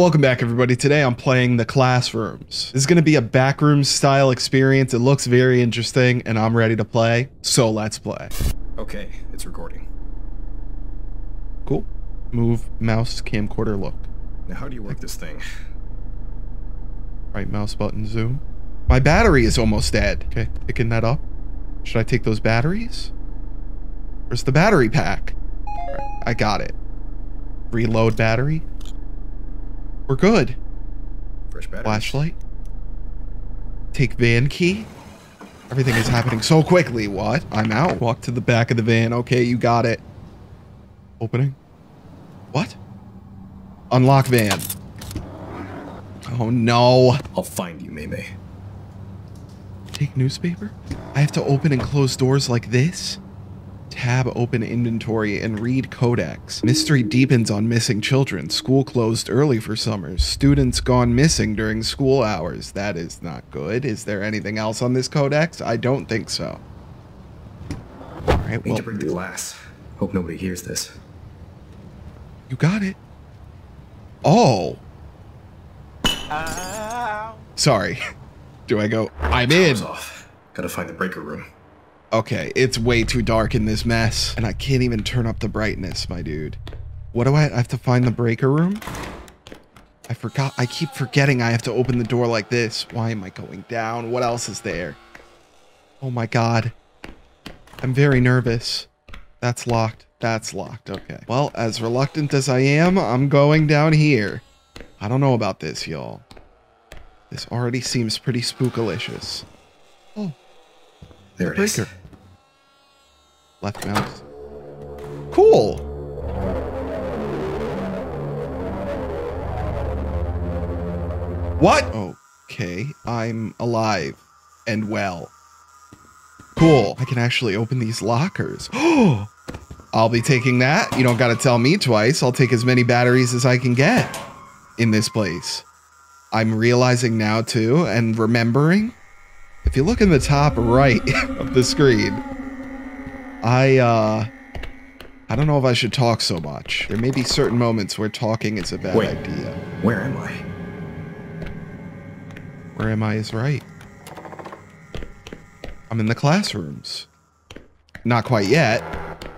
welcome back everybody. Today I'm playing The Classrooms. This is going to be a backroom style experience. It looks very interesting and I'm ready to play, so let's play. Okay, it's recording. Cool. Move mouse camcorder look. Now how do you work this thing? Right mouse button zoom. My battery is almost dead. Okay, picking that up. Should I take those batteries? Where's the battery pack? Right, I got it. Reload battery. We're good. Fresh battery. Flashlight. Take van key. Everything is happening so quickly. What? I'm out. Walk to the back of the van. Okay, you got it. Opening. What? Unlock van. Oh no. I'll find you, Maymay. Take newspaper? I have to open and close doors like this? Tab, open inventory, and read codex. Mystery deepens on missing children. School closed early for summers. Students gone missing during school hours. That is not good. Is there anything else on this codex? I don't think so. All right, well, need to break the glass. Hope nobody hears this. You got it. Oh. Ow. Sorry. Do I go? I'm in. Power's off. Gotta find the breaker room. Okay, it's way too dark in this mess, and I can't even turn up the brightness, my dude. What do I have to find the breaker room? I forgot. I keep forgetting I have to open the door like this. Why am I going down? What else is there? Oh my God. I'm very nervous. That's locked. That's locked. Okay. Well, as reluctant as I am, I'm going down here. I don't know about this, y'all. This already seems pretty spookalicious. Oh. There it is. Left mouse. Cool. What? Okay, I'm alive and well. Cool. I can actually open these lockers. Oh, I'll be taking that. You don't got to tell me twice. I'll take as many batteries as I can get in this place. I'm realizing now too, and remembering. If you look in the top right of the screen, I don't know if I should talk so much. There may be certain moments where talking is a bad idea. Where am I? Where am I is right. I'm in the classrooms. Not quite yet.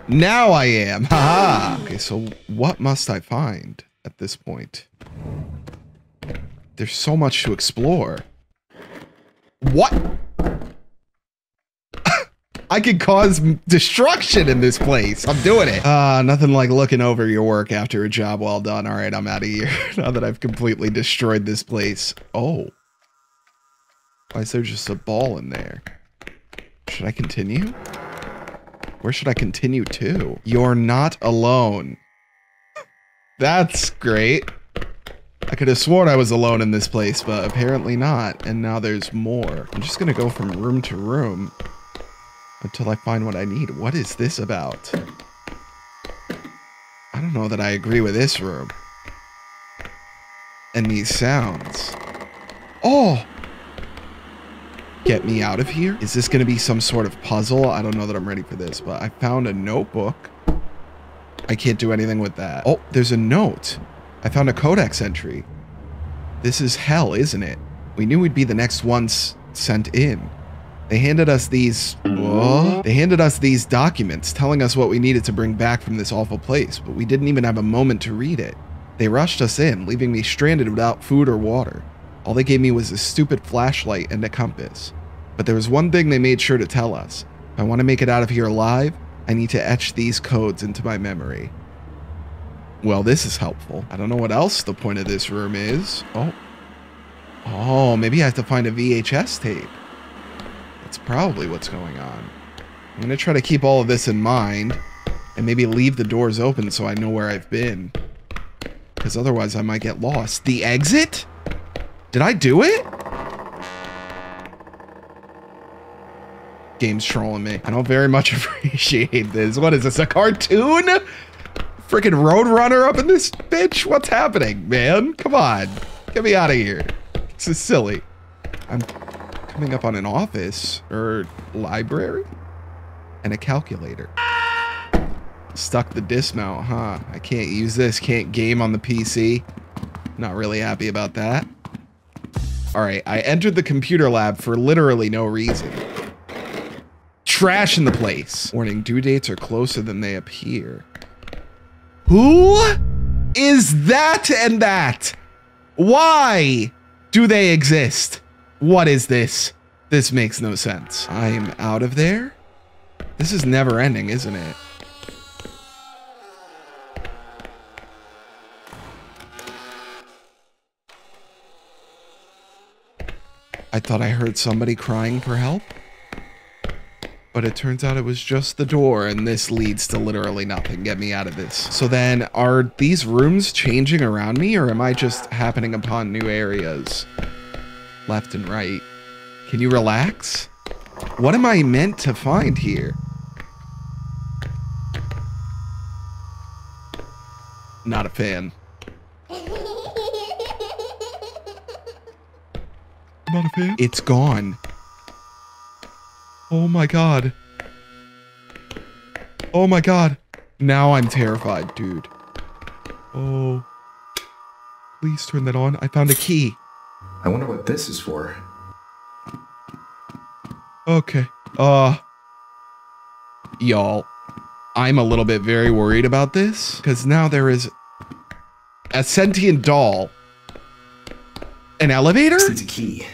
Now I am. Ha ha. Okay, so what must I find at this point? There's so much to explore. What? I could cause destruction in this place. I'm doing it. Nothing like looking over your work after a job well done. All right, I'm out of here. Now that I've completely destroyed this place. Oh. Why is there just a ball in there? Should I continue? Where should I continue to? You're not alone. That's great. I could have sworn I was alone in this place, but apparently not. And now there's more. I'm just gonna go from room to room until I find what I need. What is this about? I don't know that I agree with this room. And these sounds. Oh! Get me out of here? Is this gonna be some sort of puzzle? I don't know that I'm ready for this, but I found a notebook. I can't do anything with that. Oh, there's a note. I found a codex entry. This is hell, isn't it? We knew we'd be the next ones sent in. They handed us these... Whoa. They handed us these documents telling us what we needed to bring back from this awful place, but we didn't even have a moment to read it. They rushed us in, leaving me stranded without food or water. All they gave me was a stupid flashlight and a compass. But there was one thing they made sure to tell us. If I want to make it out of here alive, I need to etch these codes into my memory. Well, this is helpful. I don't know what else the point of this room is. Oh. Oh, maybe I have to find a VHS tape. That's probably what's going on. I'm going to try to keep all of this in mind and maybe leave the doors open so I know where I've been. Because otherwise I might get lost. The exit? Did I do it? Game's trolling me. I don't very much appreciate this. What is this, a cartoon? Freaking Roadrunner up in this bitch? What's happening, man? Come on. Get me out of here. This is silly. I'm coming up on an office or library and a calculator. Stuck the dismount, huh? I can't use this. Can't game on the PC. Not really happy about that. All right, I entered the computer lab for literally no reason. Trash in the place. Warning, due dates are closer than they appear. Who is that and that? Why do they exist? What is this? This makes no sense. I am out of there? This is never ending, isn't it? I thought I heard somebody crying for help, but it turns out it was just the door, and this leads to literally nothing. Get me out of this. So then, are these rooms changing around me, or am I just happening upon new areas? Left and right. Can you relax? What am I meant to find here? Not a fan. Not a fan. It's gone. Oh my god. Oh my god. Now I'm terrified, dude. Oh. Please turn that on. I found a key. I wonder what this is for. Okay. Y'all, I'm a little bit very worried about this, because now there is a sentient doll. An elevator? It's a key.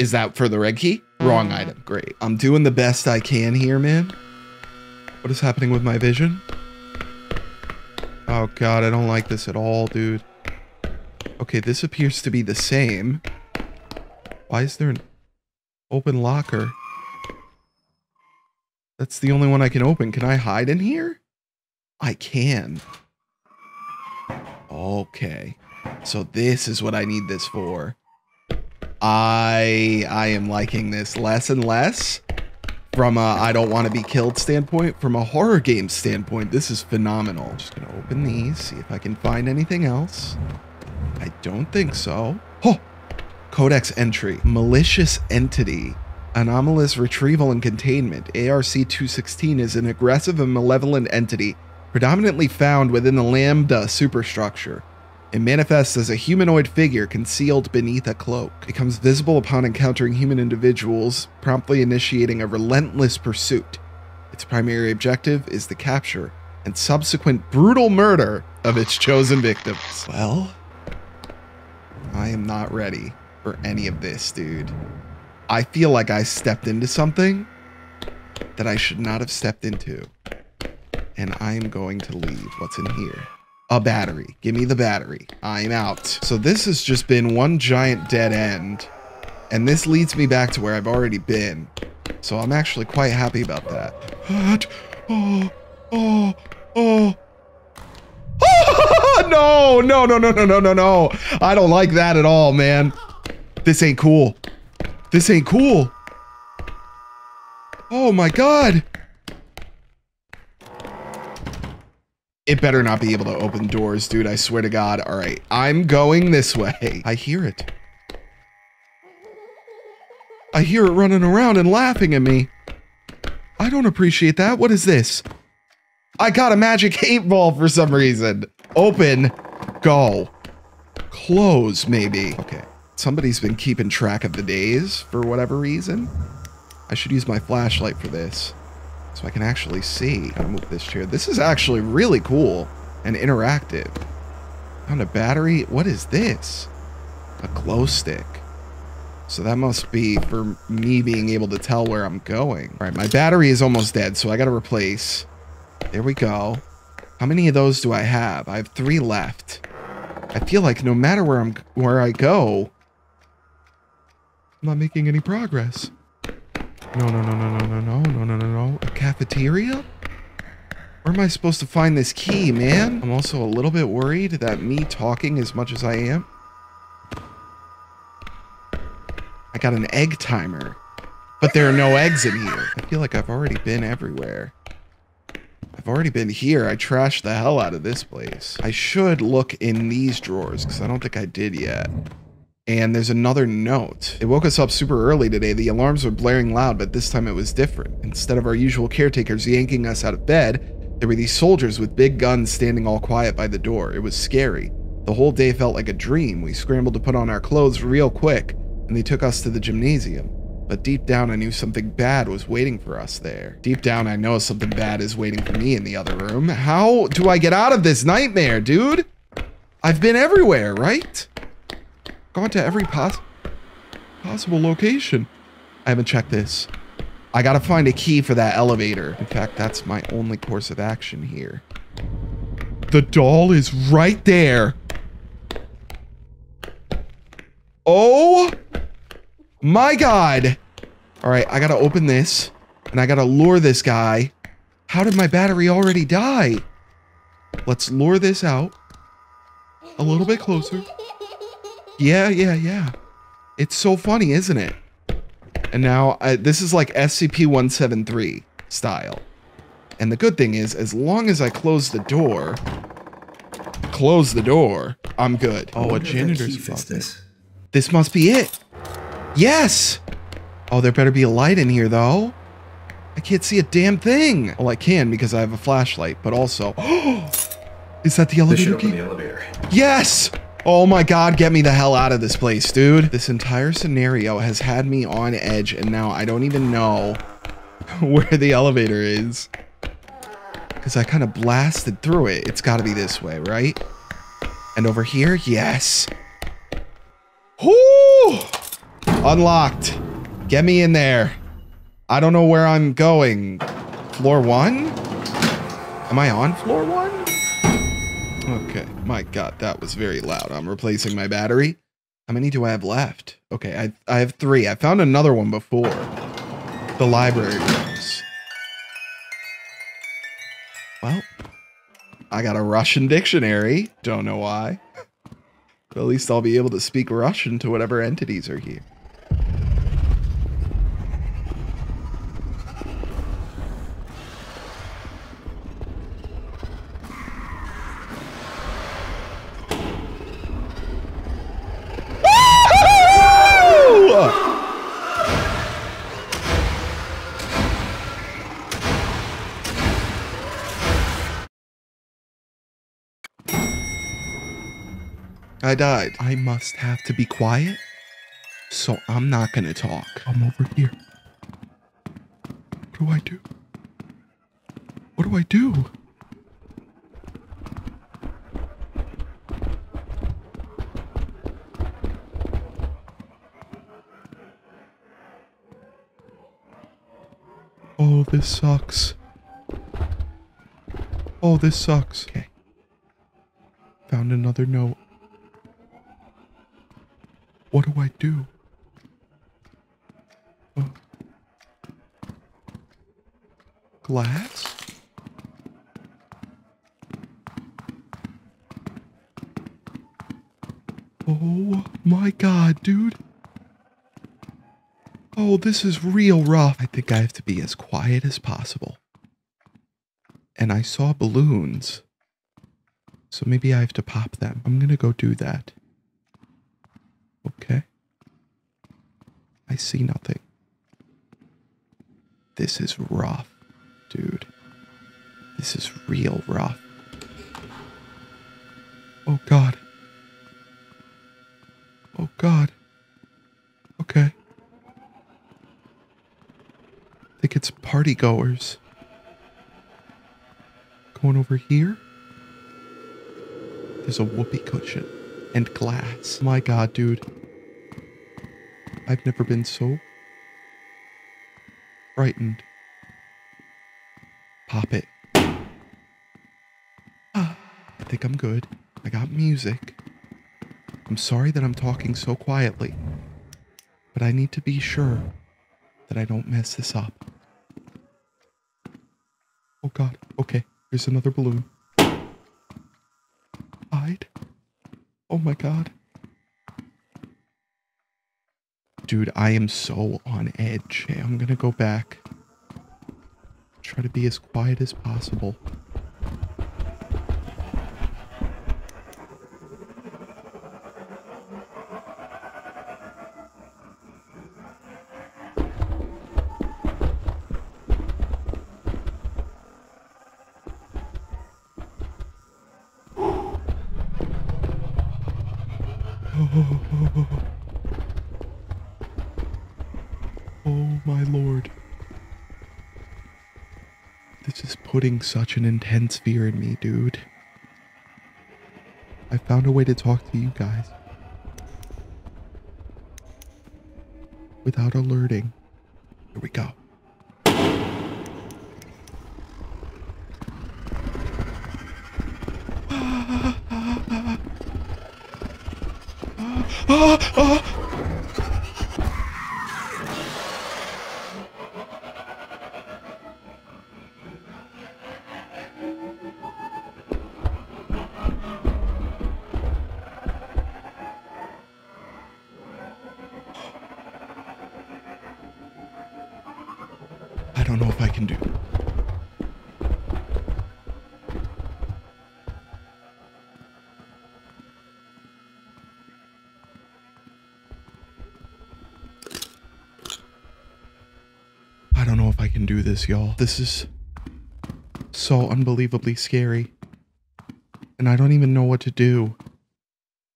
Is that for the red key? Wrong item. Great. I'm doing the best I can here, man. What is happening with my vision? Oh, God. I don't like this at all, dude. Okay, this appears to be the same. Why is there an open locker? That's the only one I can open. Can I hide in here? I can. Okay. So this is what I need this for. I am liking this less and less from a I don't want to be killed standpoint. From a horror game standpoint, this is phenomenal. Just gonna open these, see if I can find anything else. I don't think so. Oh, codex entry. Malicious entity. Anomalous retrieval and containment. ARC-216 is an aggressive and malevolent entity predominantly found within the Lambda Superstructure. It manifests as a humanoid figure concealed beneath a cloak. It becomes visible upon encountering human individuals, promptly initiating a relentless pursuit. Its primary objective is the capture and subsequent brutal murder of its chosen victims. Well, I am not ready for any of this, dude. I feel like I stepped into something that I should not have stepped into. And I am going to leave. What's in here? A battery. Give me the battery. I'm out. So this has just been one giant dead end, and this leads me back to where I've already been. So I'm actually quite happy about that. Oh, no. I don't like that at all, man. This ain't cool. This ain't cool. Oh my god. It better not be able to open doors, dude. I swear to God. All right. I'm going this way. I hear it. I hear it running around and laughing at me. I don't appreciate that. What is this? I got a magic 8-ball for some reason. Open. Go. Close, maybe. Okay. Somebody's been keeping track of the days for whatever reason. I should use my flashlight for this, so I can actually see. Gotta move this chair. This is actually really cool and interactive. Found a battery. What is this? A glow stick. So that must be for me being able to tell where I'm going. All right, my battery is almost dead, so I gotta replace. There we go. How many of those do I have? I have 3 left. I feel like no matter where I go, I'm not making any progress. No. A cafeteria? Where am I supposed to find this key, man? I'm also a little bit worried that me talking as much as I am. I got an egg timer, but there are no eggs in here. I feel like I've already been everywhere. I've already been here. I trashed the hell out of this place. I should look in these drawers because I don't think I did yet. And there's another note. It woke us up super early today. The alarms were blaring loud, but this time it was different. Instead of our usual caretakers yanking us out of bed, there were these soldiers with big guns standing all quiet by the door. It was scary. The whole day felt like a dream. We scrambled to put on our clothes real quick, and they took us to the gymnasium. But deep down, I knew something bad was waiting for us there. Deep down, I know something bad is waiting for me in the other room. How do I get out of this nightmare, dude? I've been everywhere, right? Gone to every possible location. I haven't checked this. I gotta find a key for that elevator. In fact, that's my only course of action here. The doll is right there. Oh my God. All right, I gotta open this and I gotta lure this guy. How did my battery already die? Let's lure this out a little bit closer. Yeah. It's so funny, isn't it? And now this is like SCP-173 style. And the good thing is, as long as I close the door, I'm good. Oh, a janitor's office. This must be it. Yes. Oh, there better be a light in here though. I can't see a damn thing. Well, I can because I have a flashlight, but also, is that the elevator key? The elevator. Yes. Oh my God, get me the hell out of this place, dude. This entire scenario has had me on edge and now I don't even know where the elevator is. Because I kind of blasted through it. It's got to be this way, right? And over here, yes. Whoo! Unlocked. Get me in there. I don't know where I'm going. Floor one? Am I on floor one? Okay. My God, that was very loud. I'm replacing my battery. How many do I have left? Okay, I have three. I found another one before. The library rooms. Well, I got a Russian dictionary. Don't know why. But at least I'll be able to speak Russian to whatever entities are here. I died. I must have to be quiet, so I'm not gonna talk. I'm over here. What do I do? What do I do? Oh, this sucks. Oh, this sucks. Okay. Found another note. What do I do? Oh. Glass? Oh my God, dude. Oh, this is real rough. I think I have to be as quiet as possible. And I saw balloons. So maybe I have to pop them. I'm gonna go do that. Okay. I see nothing. This is rough, dude. This is real rough. Oh God. Oh God. Okay. I think it's party goers. Going over here. There's a whoopee cushion and glass. My God, dude. I've never been so frightened. Pop it. Ah, I think I'm good. I got music. I'm sorry that I'm talking so quietly, but I need to be sure that I don't mess this up. Oh God. Okay. Here's another balloon. Hide. Oh my God. Dude, I am so on edge. Okay, I'm gonna go back. Try to be as quiet as possible. Oh my lord. This is putting such an intense fear in me, dude. I found a way to talk to you guys without alerting. Here we go. I don't know if I can do it. I don't know if I can do this, y'all. This is so unbelievably scary. And I don't even know what to do.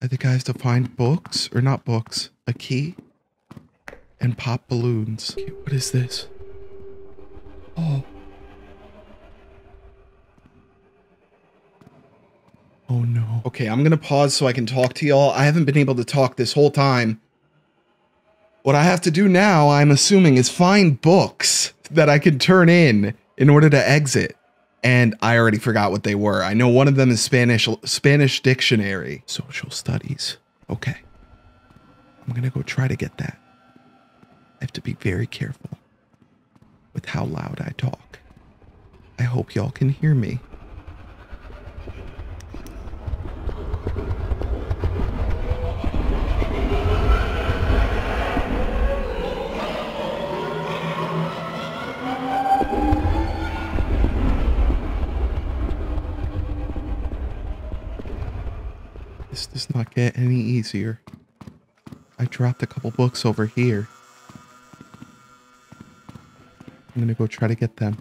I think I have to find books, or not books, a key, and pop balloons. Okay, what is this? Oh. Oh no. Okay, I'm gonna pause so I can talk to y'all. I haven't been able to talk this whole time. What I have to do now, I'm assuming, is find books that I can turn in order to exit. And I already forgot what they were. I know one of them is Spanish dictionary. Social studies. Okay. I'm gonna go try to get that. I have to be very careful with how loud I talk. I hope y'all can hear me. This does not get any easier. I dropped a couple books over here. I'm gonna go try to get them.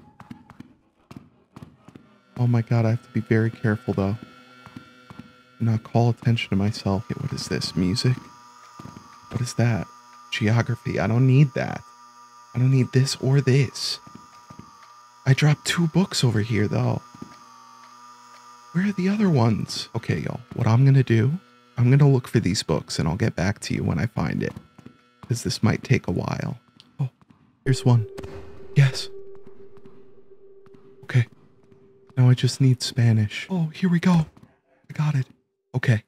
Oh my god, I have to be very careful though. Not call attention to myself. Okay, what is this? Music? What is that? Geography. I don't need that. I don't need this or this. I dropped two books over here though. Where are the other ones? Okay, y'all. What I'm gonna do, I'm gonna look for these books and I'll get back to you when I find it. Because this might take a while. Oh, here's one. Yes. Okay. Now I just need Spanish. Oh, here we go. I got it. Okay.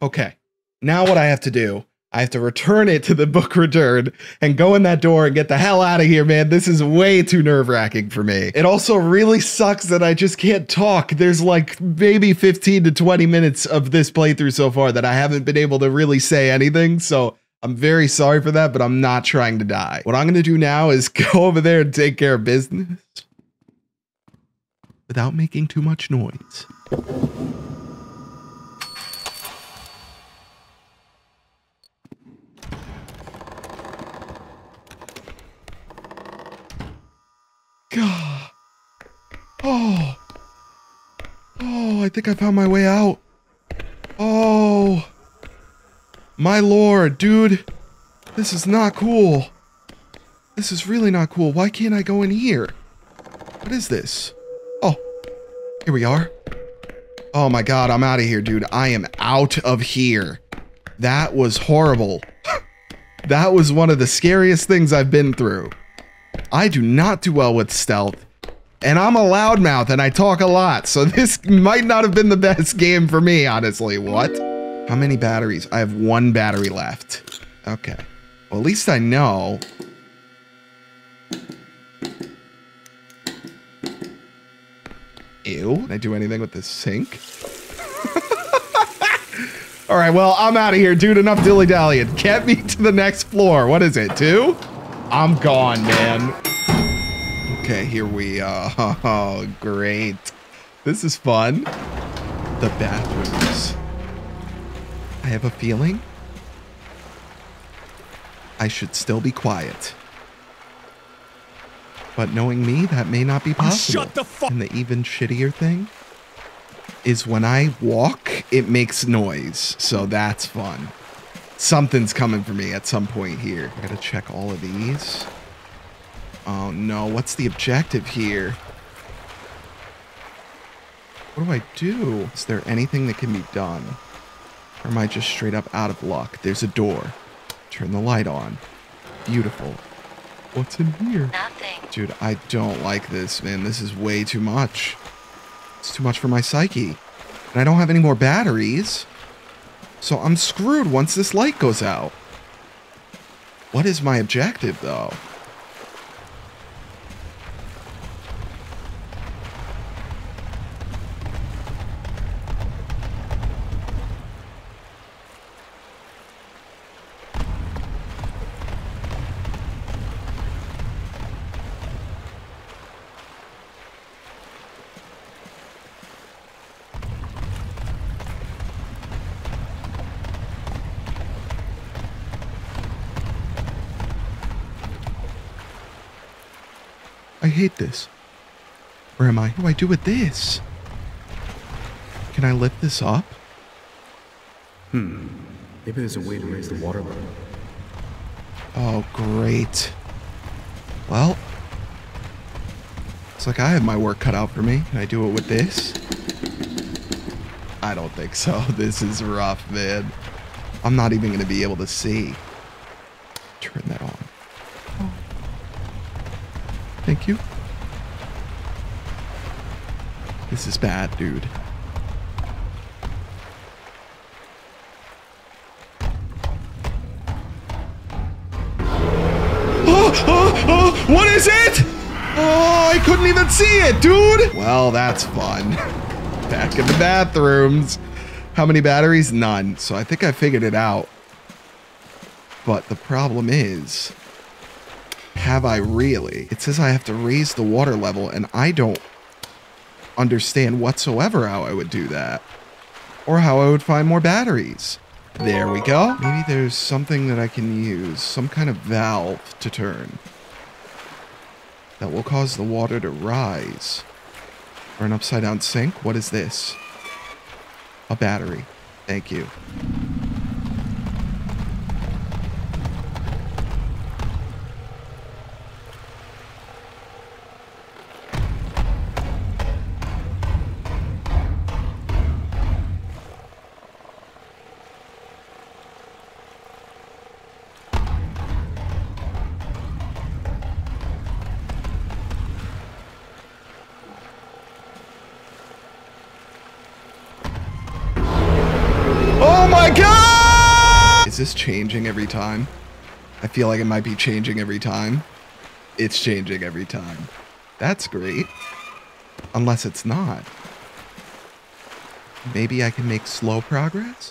Okay. Now what I have to do, I have to return it to the book return and go in that door and get the hell out of here, man. This is way too nerve-wracking for me. It also really sucks that I just can't talk. There's like maybe 15 to 20 minutes of this playthrough so far that I haven't been able to really say anything, so I'm very sorry for that, but I'm not trying to die. What I'm going to do now is go over there and take care of business without making too much noise. God. Oh. Oh, I think I found my way out. Oh. My lord, dude, this is not cool. This is really not cool. Why can't I go in here? What is this? Oh, here we are. Oh my god, I'm out of here, dude. I am out of here. That was horrible. That was one of the scariest things I've been through. I do not do well with stealth. And I'm a loudmouth and I talk a lot, so this might not have been the best game for me, honestly. What? How many batteries? I have one battery left. Okay. Well, at least I know. Ew. Can I do anything with this sink? All right, well, I'm out of here, dude. Enough dilly-dallying. Get me to the next floor. What is it, two? I'm gone, man. Okay, here we are. Oh, great. This is fun. The bathrooms. I have a feeling I should still be quiet. But knowing me, that may not be possible. Shut the fuck. And the even shittier thing is when I walk, it makes noise. So that's fun. Something's coming for me at some point here. I gotta check all of these. Oh no, what's the objective here? What do I do? Is there anything that can be done? Or am I just straight up out of luck? There's a door. Turn the light on. Beautiful. What's in here? Nothing. Dude, I don't like this, man. This is way too much. It's too much for my psyche. And I don't have any more batteries. So I'm screwed once this light goes out. What is my objective, though? I hate this. Where am I? What do I do with this? Can I lift this up? Maybe there's a way to raise the water level. Oh, great. Well, it's like I have my work cut out for me. Can I do it with this? I don't think so. This is rough, man. I'm not even going to be able to see. Turn that on. Thank you. This is bad, dude. Oh, what is it? Oh, I couldn't even see it, dude. Well, that's fun. Back in the bathrooms. How many batteries? None. So I think I figured it out. But the problem is... have I really? It says I have to raise the water level, and I don't understand whatsoever how I would do that, or how I would find more batteries. There we go. Maybe there's something that I can use, some kind of valve to turn that will cause the water to rise. Or an upside down sink. What is this? A battery. Thank you. Is this changing every time? I feel like it might be changing every time. It's changing every time. That's great. Unless it's not. Maybe I can make slow progress?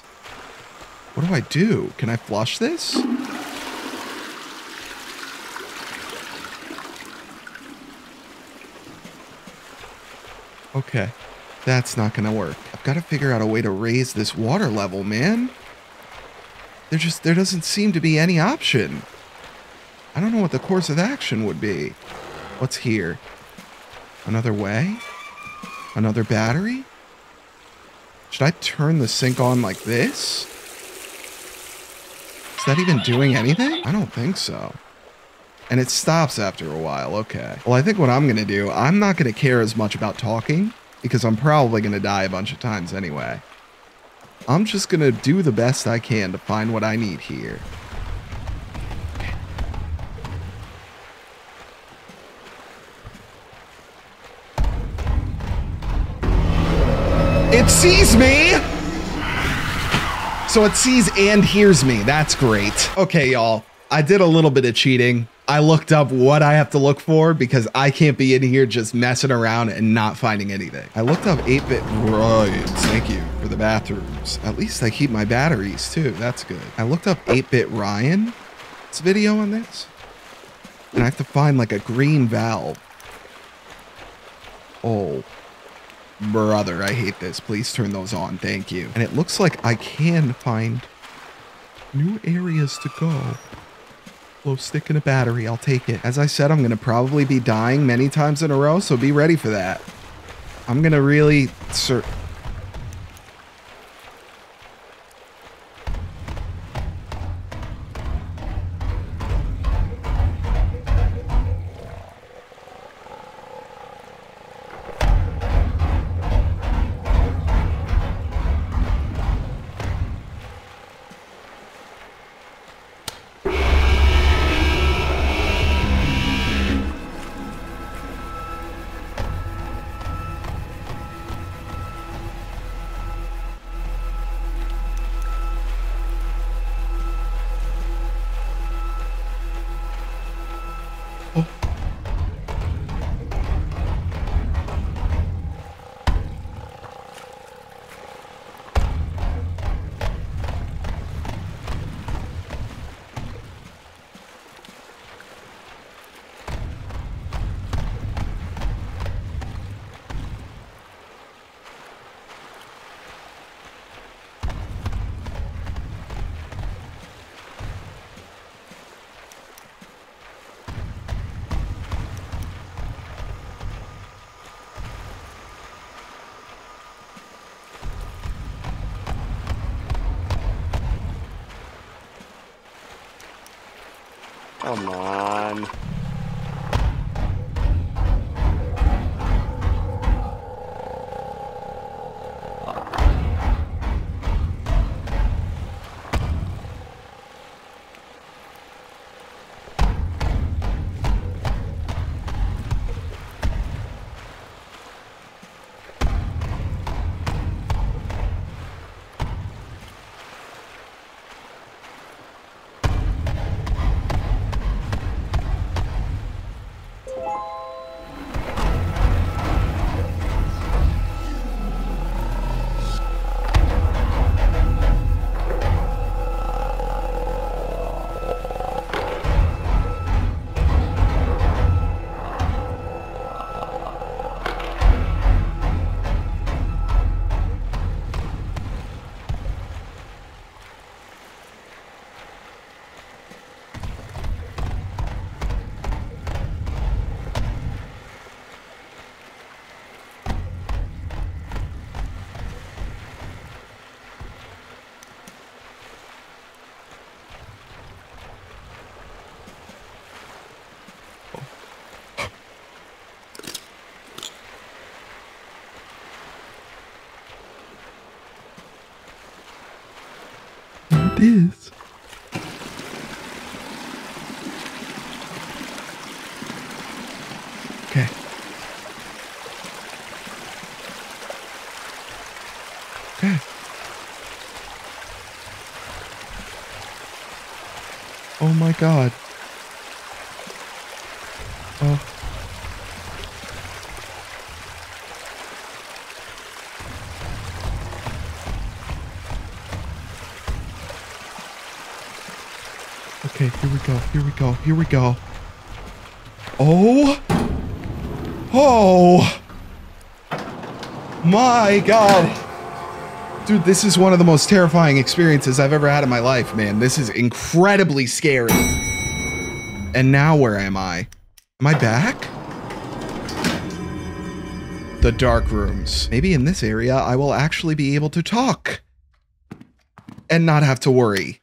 What do I do? Can I flush this? Okay. That's not gonna work. I've got to figure out a way to raise this water level, man. There doesn't seem to be any option. I don't know what the course of action would be. What's here? Another way? Another battery? Should I turn the sink on like this? Is that even doing anything? I don't think so. And it stops after a while, okay. Well, I think what I'm going to do, I'm not going to care as much about talking, because I'm probably going to die a bunch of times anyway. I'm just going to do the best I can to find what I need here. It sees me! So it sees and hears me. That's great. Okay, y'all. I did a little bit of cheating. I looked up what I have to look for because I can't be in here just messing around and not finding anything. I looked up 8-bit rides. Thank you for the bathrooms. At least I keep my batteries too. That's good. I looked up 8-bit Ryan's video on this. And I have to find like a green valve. Oh, brother, I hate this. Please turn those on. Thank you. And it looks like I can find new areas to go. Glow stick and a battery, I'll take it. As I said, I'm gonna probably be dying many times in a row, so be ready for that. I'm gonna really Come on. This. Okay. Okay. Oh my God. Oh. Okay, here we go, here we go, here we go. Oh! Oh! My God! Dude, this is one of the most terrifying experiences I've ever had in my life, man. This is incredibly scary. And now where am I? Am I back? The dark rooms. Maybe in this area I will actually be able to talk. And not have to worry.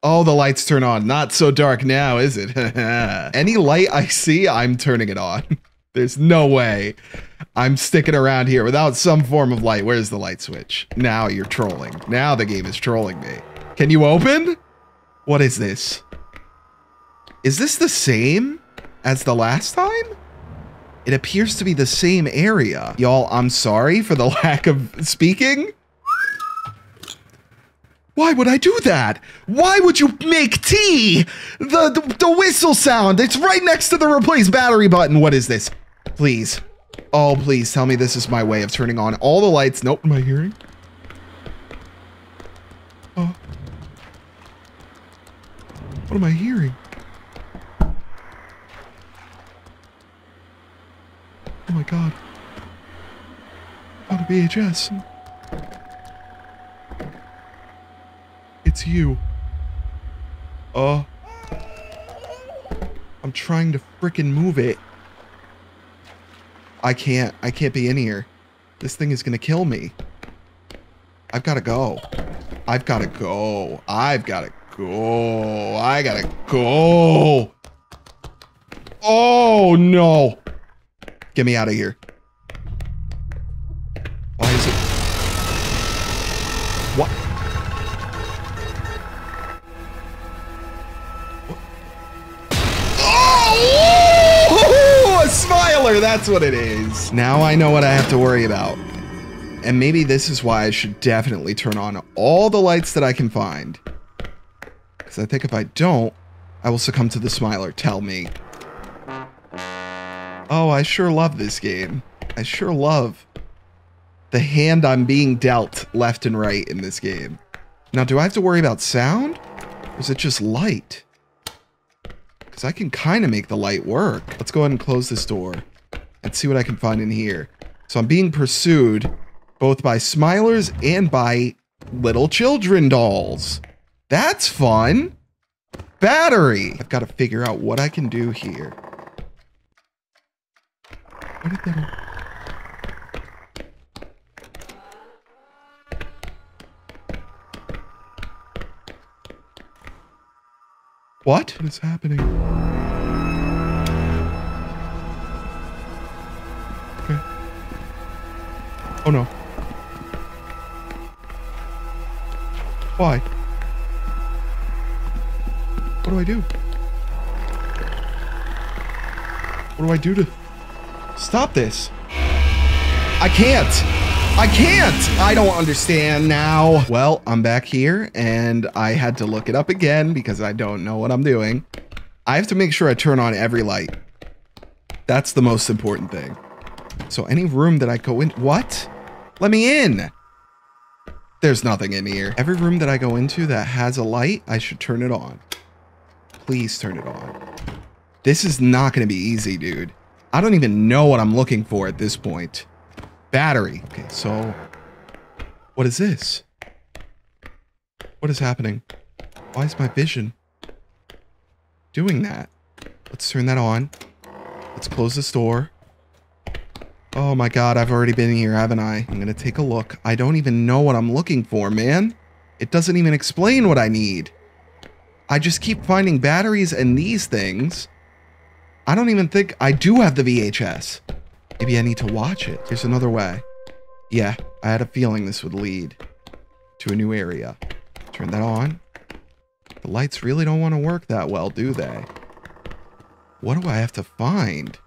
Oh, the lights turn on. Not so dark now, is it? Any light I see, I'm turning it on. There's no way I'm sticking around here without some form of light. Where's the light switch? Now you're trolling. Now the game is trolling me. Can you open? What is this? Is this the same as the last time? It appears to be the same area. Y'all, I'm sorry for the lack of speaking. Why would I do that? Why would you make tea? The whistle sound. It's right next to the replace battery button. What is this? Please. Oh, please tell me this is my way of turning on all the lights. Nope. Am I hearing? Oh. What am I hearing? Oh my God. Found a VHS. It's you. Oh. I'm trying to frickin' move it. I can't be in here. This thing is gonna kill me. I've gotta go. I've gotta go. I've gotta go. I gotta go. Oh no. Get me out of here. Why is it? What? That's what it is. Now I know what I have to worry about. And maybe this is why I should definitely turn on all the lights that I can find. Because I think if I don't, I will succumb to the smiler. Tell me. Oh, I sure love this game. I sure love the hand I'm being dealt left and right in this game. Now, do I have to worry about sound? Or is it just light? Because I can kind of make the light work. Let's go ahead and close this door. Let's see what I can find in here. So I'm being pursued both by smilers and by little children dolls. That's fun. Battery. I've got to figure out what I can do here. Where did that... What is happening? Okay. Oh no. Why? What do I do? What do I do to stop this? I can't! I can't! I don't understand now. Well, I'm back here, and I had to look it up again because I don't know what I'm doing. I have to make sure I turn on every light. That's the most important thing. So any room that I go in... What? Let me in! There's nothing in here. Every room that I go into that has a light, I should turn it on. Please turn it on. This is not going to be easy, dude. I don't even know what I'm looking for at this point. Battery. Okay, so what is this? What is happening? Why is my vision doing that? Let's turn that on. Let's close this door. Oh my god, I've already been here, haven't I? I'm gonna take a look. I don't even know what I'm looking for, man. It doesn't even explain what I need. I just keep finding batteries and these things. I don't even think I do have the VHS. Maybe I need to watch it. Here's another way. Yeah, I had a feeling this would lead to a new area. Turn that on. The lights really don't want to work that well, do they? What do I have to find?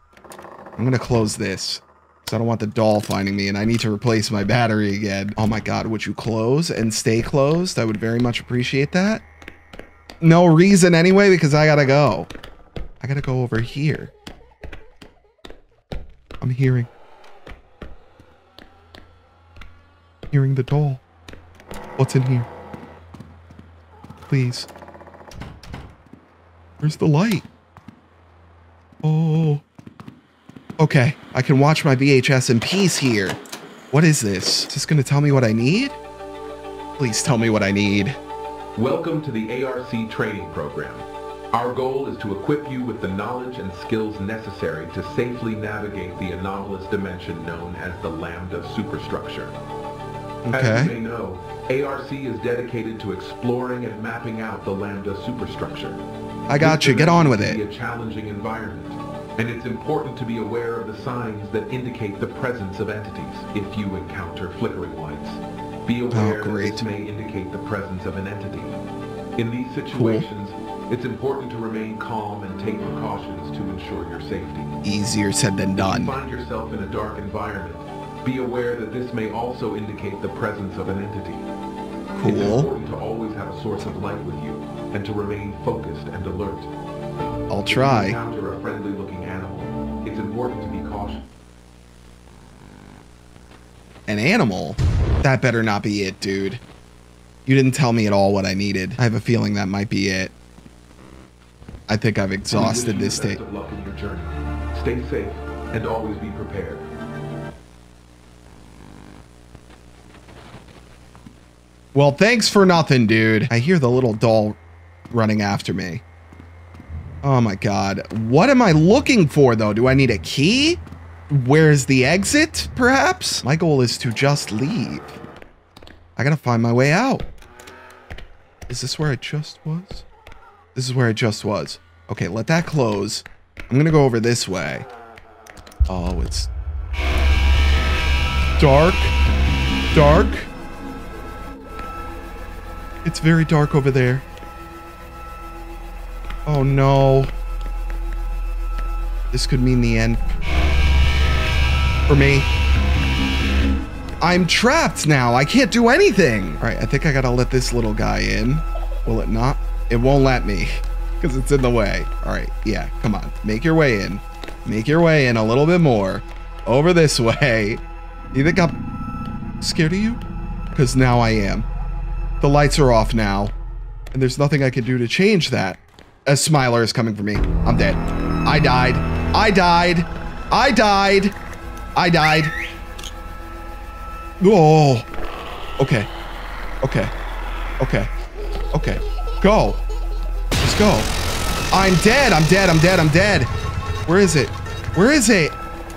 I'm going to close this because I don't want the doll finding me and I need to replace my battery again. Oh my god, would you close and stay closed? I would very much appreciate that. No reason anyway, because I got to go. I got to go over here. I'm hearing the doll. What's in here? Please. Where's the light? Oh. Okay, I can watch my VHS in peace here. What is this? Is this gonna tell me what I need? Please tell me what I need. Welcome to the ARC training program. Our goal is to equip you with the knowledge and skills necessary to safely navigate the anomalous dimension known as the Lambda Superstructure. Okay. As you may know, ARC is dedicated to exploring and mapping out the Lambda Superstructure. I got you. Get on with it. This is a challenging environment, and it's important to be aware of the signs that indicate the presence of entities if you encounter flickering lights. Be aware that this may indicate the presence of an entity. In these situations, it's important to remain calm and take precautions to ensure your safety. Easier said than done. If you find yourself in a dark environment, be aware that this may also indicate the presence of an entity. Cool. It's important to always have a source of light with you and to remain focused and alert. I'll try. If you encounter a friendly looking animal, it's important to be cautious. An animal? That better not be it, dude. You didn't tell me at all what I needed. I have a feeling that might be it. I think I've exhausted this state. Best of luck in your journey. Stay safe and always be prepared. Well, thanks for nothing, dude. I hear the little doll running after me. Oh my god. What am I looking for, though? Do I need a key? Where's the exit, perhaps? My goal is to just leave. I gotta find my way out. Is this where I just was? This is where I just was. Okay, let that close. I'm gonna go over this way. Oh, it's dark. Dark. It's very dark over there. Oh no. This could mean the end for me. I'm trapped now. I can't do anything. All right, I think I gotta let this little guy in. Will it not? It won't let me because it's in the way. All right. Yeah. Come on. Make your way in. Make your way in a little bit more. Over this way. You think I'm scared of you? Because now I am. The lights are off now. And there's nothing I can do to change that. A smiler is coming for me. I'm dead. I died. I died. I died. I died. Oh. Okay. Okay. Okay. Okay. Go. Let's go. I'm dead. I'm dead. I'm dead. I'm dead. Where is it? Where is it?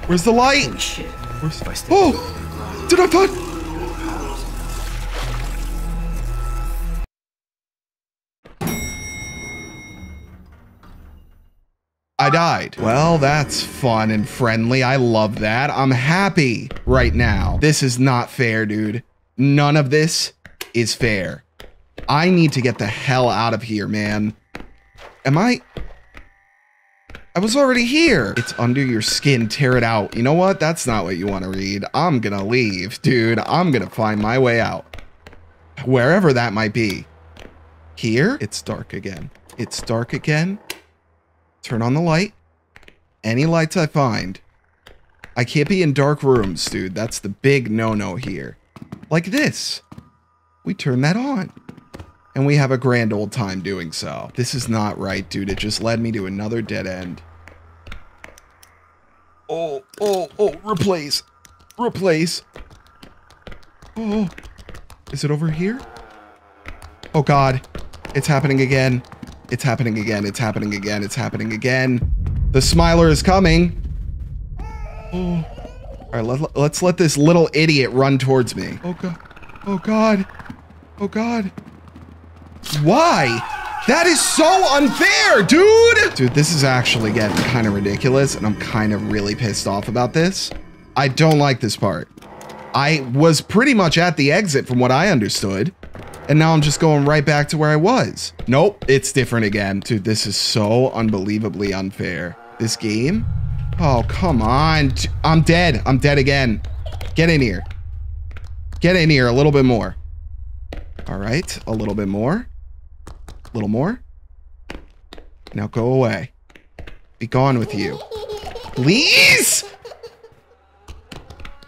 Where's the light? Holy shit. Where's the... Oh! Did I find... I died. Well, that's fun and friendly. I love that. I'm happy right now. This is not fair, dude. None of this is fair. I need to get the hell out of here, man. Am I was already here. It's under your skin. Tear it out. You know what? That's not what you want to read. I'm gonna leave, dude. I'm gonna find my way out. Wherever that might be. Here? It's dark again. It's dark again. Turn on the light. Any lights I find. I can't be in dark rooms, dude. That's the big no-no here. Like this. We turn that on. And we have a grand old time doing so. This is not right, dude. It just led me to another dead end. Oh, replace. Replace. Oh, is it over here? Oh God, it's happening again. It's happening again. It's happening again. It's happening again. The Smiler is coming. Oh. All right, let's let this little idiot run towards me. Oh God. Oh God. Oh God. Why? That is so unfair, dude! Dude, this is actually getting kind of ridiculous, and I'm kind of really pissed off about this. I don't like this part. I was pretty much at the exit from what I understood, and now I'm just going right back to where I was. Nope, it's different again. Dude, this is so unbelievably unfair. This game? Oh, come on. I'm dead. I'm dead again. Get in here. Get in here a little bit more. All right, a little bit more. Little more. Now go away. Be gone with you. Please?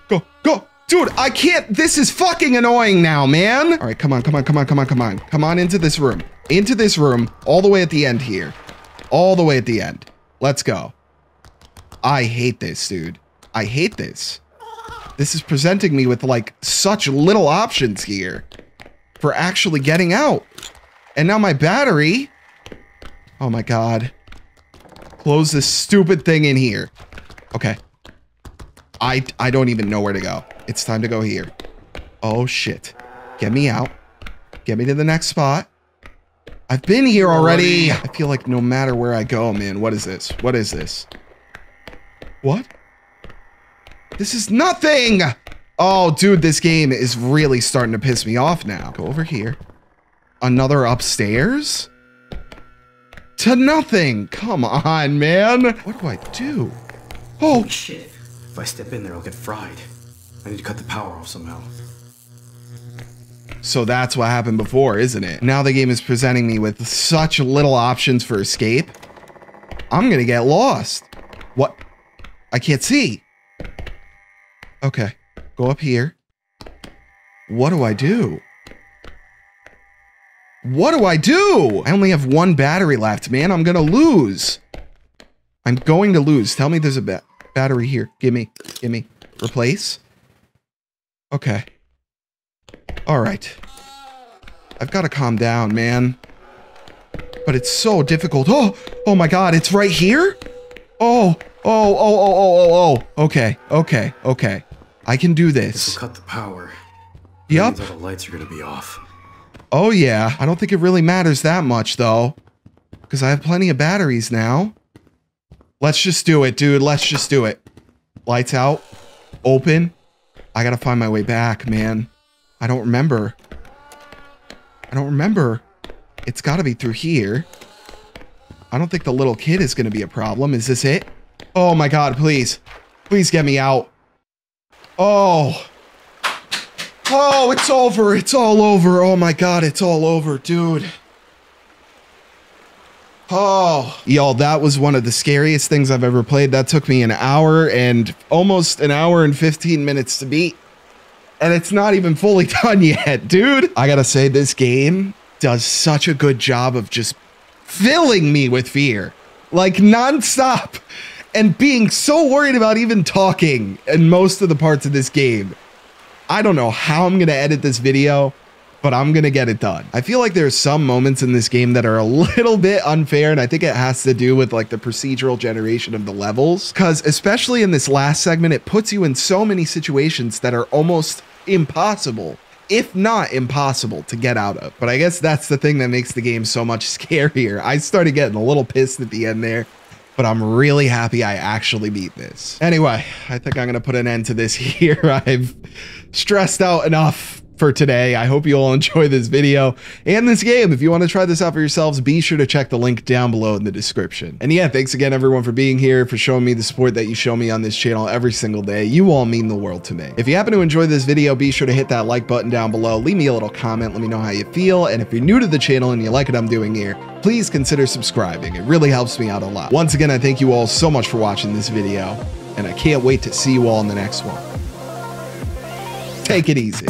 Go, go. Dude, I can't. This is fucking annoying now, man. All right, come on, come on, come on, come on, come on. Come on into this room. Into this room. All the way at the end here. All the way at the end. Let's go. I hate this, dude. I hate this. This is presenting me with, like, such little options here for actually getting out. And now my battery. Oh my God. Close this stupid thing in here. Okay. I don't even know where to go. It's time to go here. Oh shit. Get me out. Get me to the next spot. I've been here already. I feel like no matter where I go, man. What is this? What is this? What? This is nothing. Oh dude, this game is really starting to piss me off now. Go over here. Another upstairs? To nothing. Come on, man. What do I do? Oh shit. If I step in there, I'll get fried. I need to cut the power off somehow. So that's what happened before, isn't it? Now the game is presenting me with such little options for escape. I'm gonna get lost. What? I can't see. Okay. Go up here. What do I do? What do I do? I only have one battery left, man. I'm gonna lose. I'm going to lose. Tell me there's a battery here. Give me. Replace. Okay. All right. I've got to calm down, man. But it's so difficult. Oh my God. It's right here. Oh. Okay. I can do this. This will cut the power. Yep. All the lights are gonna be off. Oh yeah, I don't think it really matters that much though, because I have plenty of batteries now. Let's just do it, dude. Let's just do it. Lights out. Open. I gotta find my way back, man. I don't remember. It's gotta be through here. I don't think the little kid is gonna be a problem. Is this it? Oh my God, please. Please get me out. Oh. Oh, it's over. It's all over. Oh my God, it's all over, dude. Oh, y'all, that was one of the scariest things I've ever played. That took me almost an hour and 15 minutes to beat. And it's not even fully done yet, dude. I gotta say, this game does such a good job of just filling me with fear, like nonstop, and being so worried about even talking in most of the parts of this game. I don't know how I'm going to edit this video, but I'm going to get it done. I feel like there's some moments in this game that are a little bit unfair, and I think it has to do with like the procedural generation of the levels, because especially in this last segment, it puts you in so many situations that are almost impossible, if not impossible, to get out of. But I guess that's the thing that makes the game so much scarier. I started getting a little pissed at the end there. but I'm really happy I actually beat this. Anyway, I think I'm gonna put an end to this here. I've stressed out enough for today. I hope you all enjoy this video and this game. If you want to try this out for yourselves, be sure to check the link down below in the description. And yeah, thanks again everyone for being here, for showing me the support that you show me on this channel every single day. You all mean the world to me. If you happen to enjoy this video, be sure to hit that like button down below, leave me a little comment, let me know how you feel, and if you're new to the channel and you like what I'm doing here, please consider subscribing. It really helps me out a lot. Once again, I thank you all so much for watching this video, and I can't wait to see you all in the next one. Take it easy.